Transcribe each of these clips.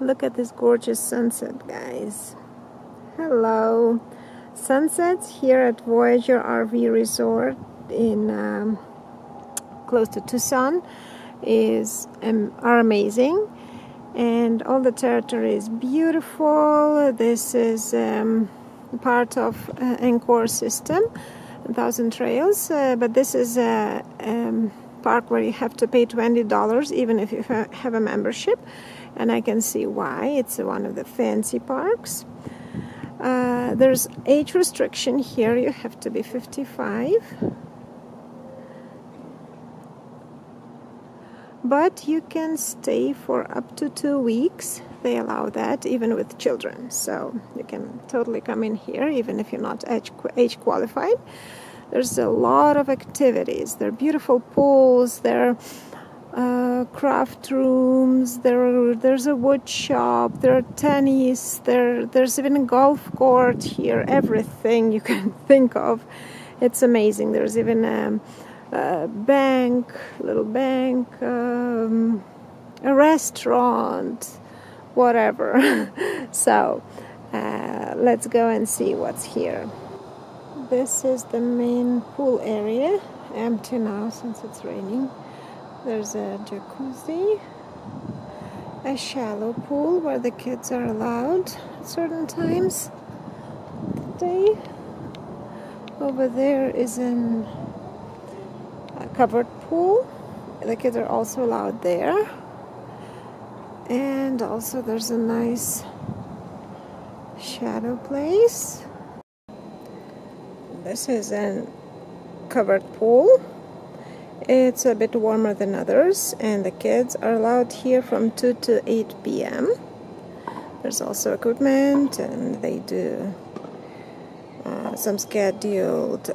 Look at this gorgeous sunset, guys. Hello. Sunsets here at Voyager RV Resort in close to Tucson are amazing, and all the territory is beautiful. This is part of Encore system, Thousand Trails, but this is a park where you have to pay $20 even if you have a membership, and I can see why. It's one of the fancy parks. There's age restriction here. You have to be 55, but you can stay for up to 2 weeks. They allow that even with children, so you can totally come in here even if you're not age qualified. There's a lot of activities. There are beautiful pools, there are craft rooms, there's a wood shop, there are tennis, there's even a golf court here, everything you can think of. It's amazing. There's even a bank, little bank, a restaurant, whatever. So let's go and see what's here. This is the main pool area, empty now since it's raining. There's a jacuzzi, a shallow pool where the kids are allowed at certain times of the day. Over there is a covered pool. The kids are also allowed there. And also there's a nice shadow place. This is a covered pool. It's a bit warmer than others, and the kids are allowed here from 2 to 8 p.m. There's also equipment, and they do some scheduled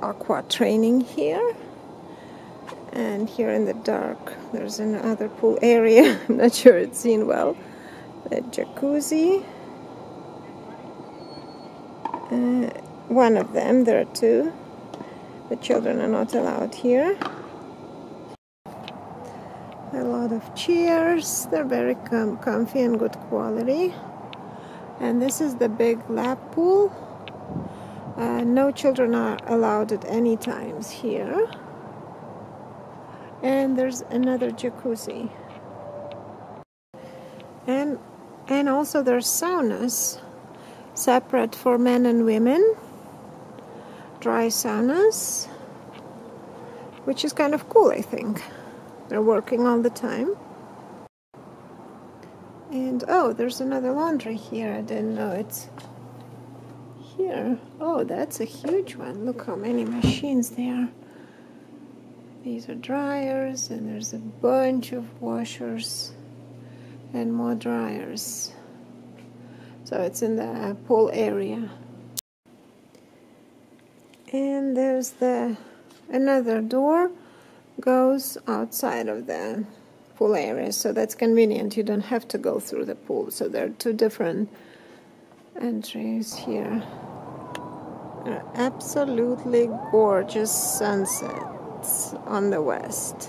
aqua training here. And here in the dark, there's another pool area. I'm not sure it's seen well. The jacuzzi. One of them, there are two. The children are not allowed here. A lot of chairs. They're very comfy and good quality. And this is the big lap pool. No children are allowed at any times here. And there's another jacuzzi. And also there's saunas, separate for men and women. Dry saunas, which is kind of cool, I think. They're working all the time. And oh, there's another laundry here. I didn't know it's here. Oh, that's a huge one. Look how many machines there. These are dryers, and there's a bunch of washers and more dryers. So it's in the pool area. And there's another door goes outside of the pool area, so that's convenient. You don't have to go through the pool. So there are two different entries here. They're absolutely gorgeous sunsets on the west.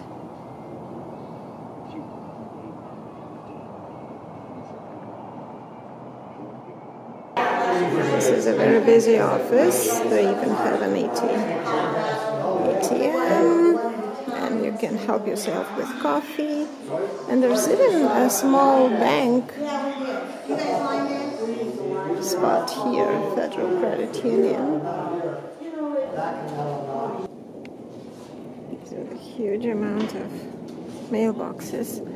This is a very busy office. They even have an ATM, and you can help yourself with coffee. And there's even a small bank spot here, Federal Credit Union. There's a huge amount of mailboxes.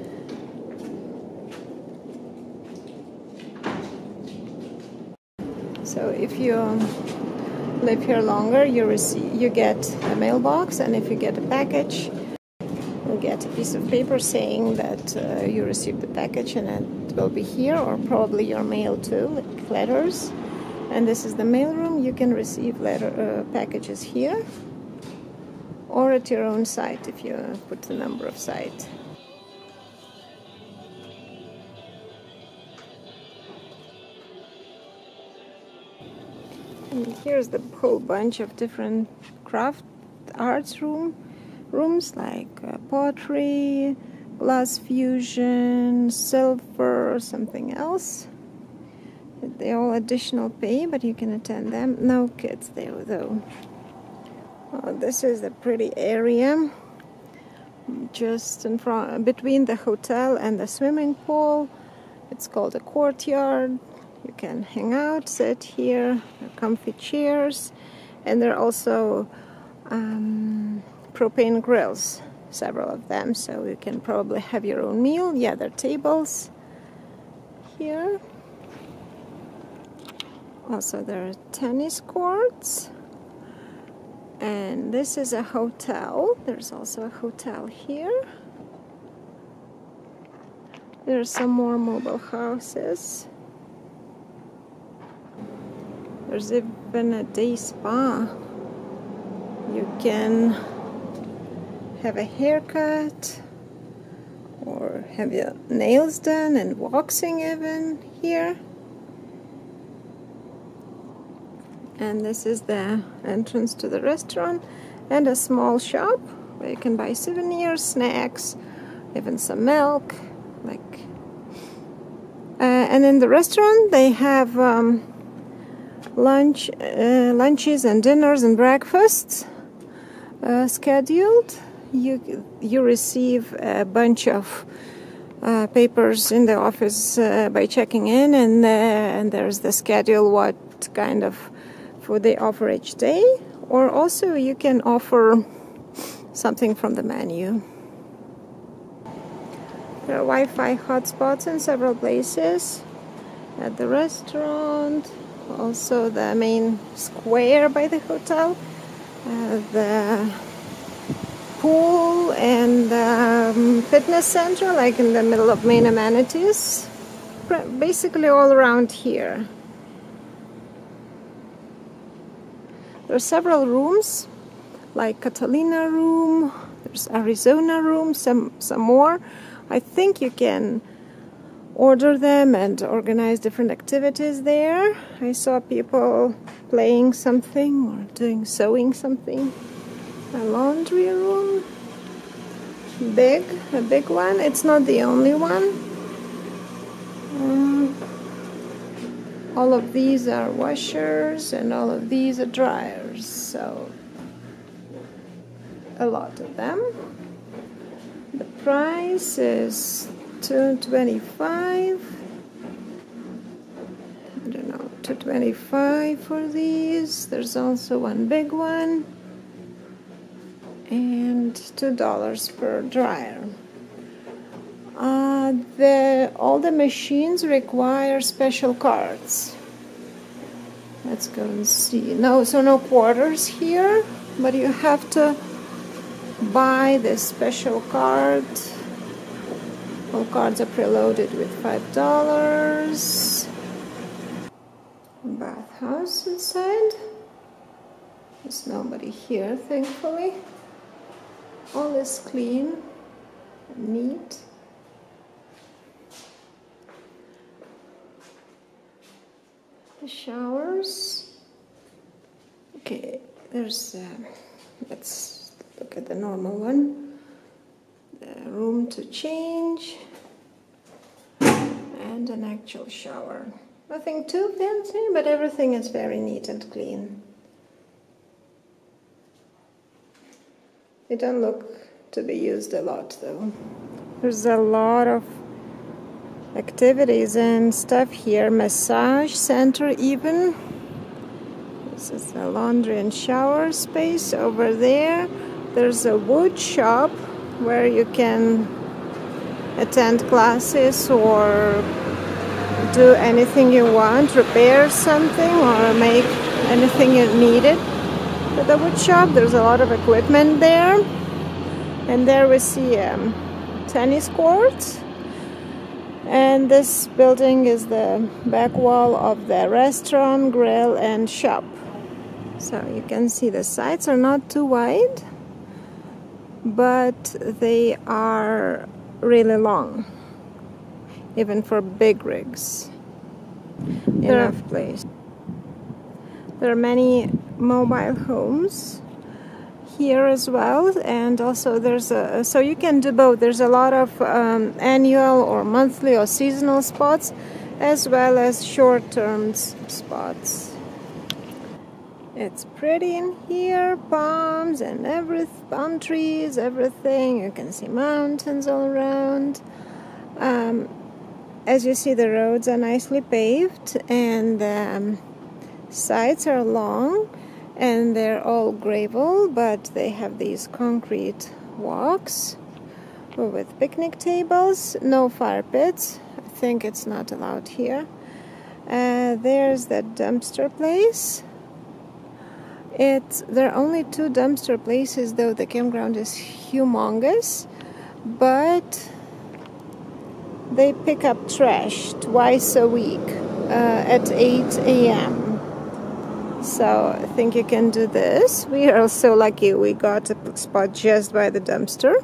So if you live here longer, you get a mailbox, and if you get a package, you get a piece of paper saying that you received the package, and it will be here, or probably your mail too, like letters. And this is the mailroom. You can receive packages here, or at your own site if you put the number of site. And here's the whole bunch of different craft arts rooms, like pottery, glass fusion, silver, something else. They're all additional pay, but you can attend them. No kids there, though. Oh, this is a pretty area, just in front, between the hotel and the swimming pool. It's called a courtyard. You can hang out, sit here, comfy chairs, and there are also propane grills, several of them, so you can probably have your own meal. Yeah, there are tables here. Also, there are tennis courts. And this is a hotel. There's also a hotel here. There are some more mobile houses. There's even a day spa. You can have a haircut or have your nails done and waxing even here. And this is the entrance to the restaurant and a small shop where you can buy souvenirs, snacks, even some milk. Like, and in the restaurant they have lunches and dinners and breakfasts scheduled. You receive a bunch of papers in the office by checking in, and there's the schedule, what kind of food they offer each day, or also you can offer something from the menu. There are Wi-Fi hotspots in several places at the restaurant, also the main square by the hotel, the pool, and the fitness center, like in the middle of main amenities, basically all around here. There are several rooms, like Catalina room, there's Arizona room, some more. I think you can order them and organize different activities there. I saw people playing something or sewing something. A laundry room, a big one. It's not the only one. All of these are washers and all of these are dryers, so a lot of them. The price is $225. I don't know, $225 for these. There's also one big one and $2 per dryer. All the machines require special cards. Let's go and see. No, so no quarters here, but you have to buy this special card. All cards are preloaded with $5. Bathhouse inside. There's nobody here, thankfully. All is clean and neat. The showers. Okay, there's let's look at the normal one. The room to change and an actual shower. Nothing too fancy, but everything is very neat and clean. They don't look to be used a lot, though. There's a lot of activities and stuff here. Massage center even. This is the laundry and shower space over there. There's a wood shop where you can attend classes or do anything you want, repair something or make anything you needed. At the wood shop there's a lot of equipment there, and there we see tennis courts. And this building is the back wall of the restaurant, grill, and shop. So you can see the sides are not too wide, but they are really long, even for big rigs. Enough place. There are many mobile homes here as well, and also there's a, so you can do both. There's a lot of annual or monthly or seasonal spots, as well as short-term spots. It's pretty in here, palms and palm trees, everything. You can see mountains all around. As you see, the roads are nicely paved, and sides are long, and they're all gravel, but they have these concrete walks with picnic tables. No fire pits, I think it's not allowed here. There's that dumpster place. There are only two dumpster places, though the campground is humongous, but they pick up trash twice a week at 8 a.m. So I think you can do this. We are so lucky we got a spot just by the dumpster.